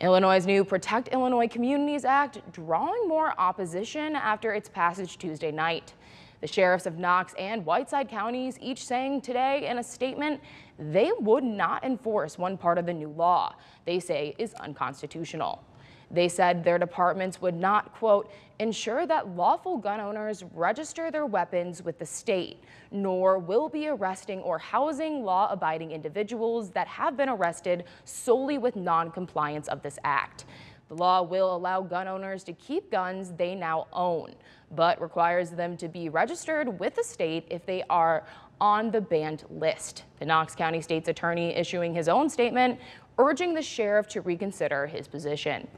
Illinois' new Protect Illinois Communities Act drawing more opposition after its passage Tuesday night. The sheriffs of Knox and Whiteside counties each saying today in a statement they would not enforce one part of the new law they say is unconstitutional. They said their departments would not, quote, ensure that lawful gun owners register their weapons with the state, nor will be arresting or housing law-abiding individuals that have been arrested solely with non-compliance of this act. The law will allow gun owners to keep guns they now own, but requires them to be registered with the state if they are on the banned list. The Knox County State's Attorney issuing his own statement, urging the sheriff to reconsider his position.